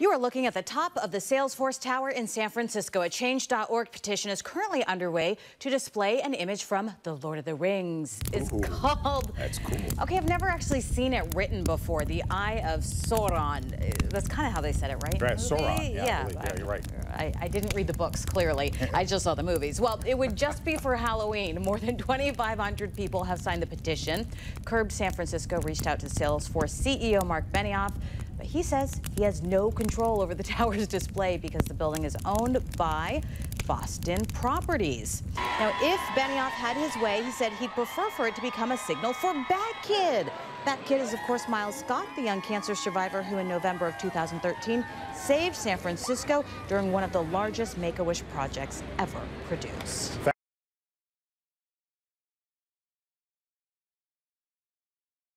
You are looking at the top of the Salesforce Tower in San Francisco. A Change.org petition is currently underway to display an image from The Lord of the Rings. It's called... That's cool. Okay, I've never actually seen it written before. The Eye of Sauron. That's kind of how they said it, right? Right, Sauron. Yeah, you're right. I didn't read the books, clearly. I just saw the movies. Well, it would just be for Halloween. More than 2,500 people have signed the petition. Curbed San Francisco reached out to Salesforce CEO Mark Benioff. But he says he has no control over the tower's display because the building is owned by Boston Properties. Now, if Benioff had his way, he said he'd prefer for it to become a signal for Bat Kid. Bat Kid is, of course, Miles Scott, the young cancer survivor who in November of 2013 saved San Francisco during one of the largest Make-A-Wish projects ever produced.